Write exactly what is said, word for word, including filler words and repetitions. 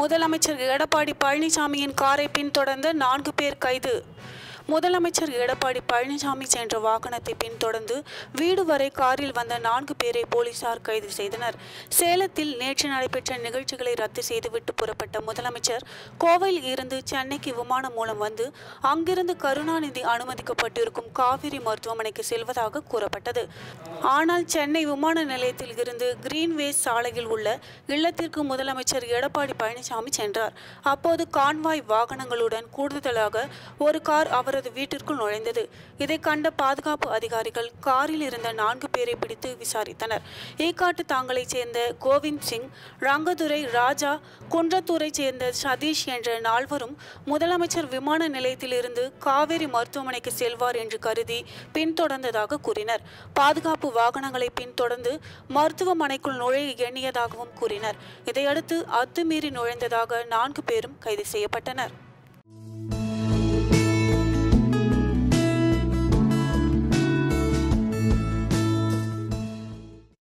முதலமைச்சர் எடப்பாடி பழனிசாமியின் காரை பின்தொடர்ந்த நான்கு பேர் கைது. முதலமைச்சர் எடப்பாடி பழனிசாமி சென்ற வாகனத்தை பின்தொடர்ந்து வீடு வரை காரில் வந்த நான்கு பேரை போலீசார் கைது செய்தனர். சேலத்தில் நேற்று நடைபெற்ற நிகழ்ச்சிகளை ரத்து செய்துவிட்டு புறப்பட்ட முதலமைச்சர் கோவையில் இருந்து சென்னைக்கு விமானம் மூலம் வந்து அங்கிருந்து கருணாநிதி அனுமதிக்கப்பட்டிருக்கும் காவிரி மருத்துவமனைக்கு செல்வதாக கூறப்பட்டது. ஆனால் சென்னை விமான நிலையத்தில் இருந்து கிரீன்வே சாலையில் உள்ள இல்லத்திற்கு முதலமைச்சர் எடப்பாடி பழனிசாமி சென்றார். அப்போது கான்வாய் வாகனங்களுடன் கூடுதலாக ஒரு கார் அவரது வீட்டிற்குள் நுழைந்தது. இதை கண்ட பாதுகாப்பு அதிகாரிகள் காரில் இருந்த நான்கு பேரை பிடித்து விசாரித்தனர். ஏகாட்டு தாங்களைச் சேர்ந்த கோவிந்த் சிங், ரங்கதுரை ராஜா, குன்றத்தூரை சேர்ந்த சதீஷ் என்ற நால்வரும் முதலமைச்சர் விமான நிலையத்தில் இருந்து காவேரி மருத்துவமனைக்கு செல்வார் என்று கருதி பின்தொடர்ந்ததாக கூறினர். பாதுகாப்பு வாகனங்களை பின்தொடர்ந்து மருத்துவமனைக்குள் நுழைய எண்ணியதாகவும் கூறினர். இதையடுத்து அத்துமீறி நுழைந்ததாக நான்கு பேரும் கைது செய்யப்பட்டனர்.